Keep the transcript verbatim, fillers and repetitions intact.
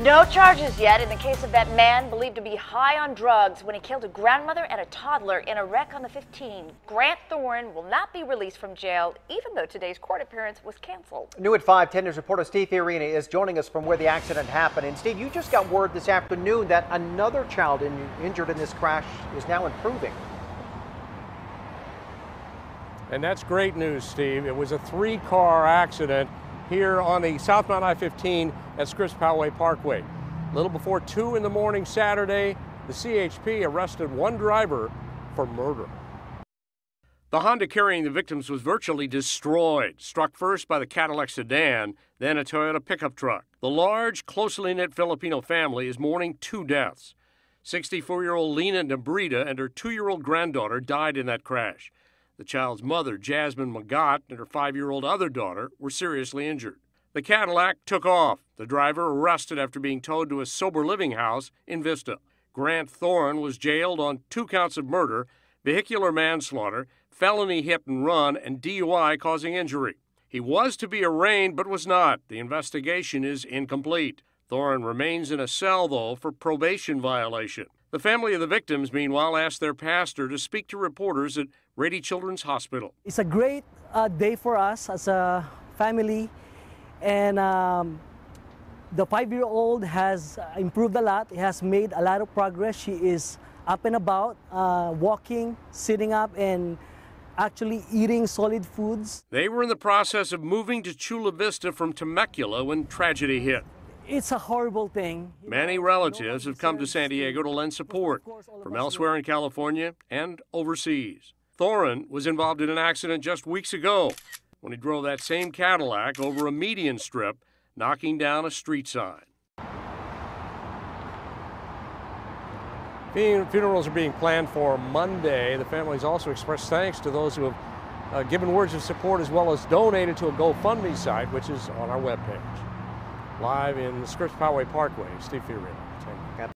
No charges yet in the case of that man believed to be high on drugs when he killed a grandmother and a toddler in a wreck on the fifteen. Grant Thorne will not be released from jail, even though today's court appearance was canceled. New at five, ten News reporter Steve Fiorina is joining us from where the accident happened. And Steve, you just got word this afternoon that another child in, injured in this crash is now improving. And that's great news, Steve. It was a three-car accident here on the southbound I fifteen at Scripps Poway Parkway. A little before two in the morning Saturday, the C H P arrested one driver for murder. The Honda carrying the victims was virtually destroyed, struck first by the Cadillac sedan, then a Toyota pickup truck. The large, closely knit Filipino family is mourning two deaths. sixty-four-year-old Lena Nabrida and her two-year-old granddaughter died in that crash. The child's mother, Jasmine McGott, and her five-year-old other daughter were seriously injured. The Cadillac took off. The driver arrested after being towed to a sober living house in Vista. Grant Thorne was jailed on two counts of murder, vehicular manslaughter, felony hit and run, and D U I causing injury. He was to be arraigned but was not. The investigation is incomplete. Thorne remains in a cell, though, for probation violation. The family of the victims, meanwhile, asked their pastor to speak to reporters at Rady Children's Hospital. It's a great uh, day for us as a family, and um, the five-year-old has improved a lot. He has made a lot of progress. She is up and about, uh, walking, sitting up, and actually eating solid foods. They were in the process of moving to Chula Vista from Temecula when tragedy hit. It's a horrible thing. Many relatives have come to San Diego to lend support from elsewhere in California and overseas. Thorne was involved in an accident just weeks ago when he drove that same Cadillac over a median strip, knocking down a street sign. Funerals are being planned for Monday. The families also expressed thanks to those who have uh, given words of support as well as donated to a GoFundMe site, which is on our webpage. Live in the Scripps Poway Parkway, Steve Fiorina.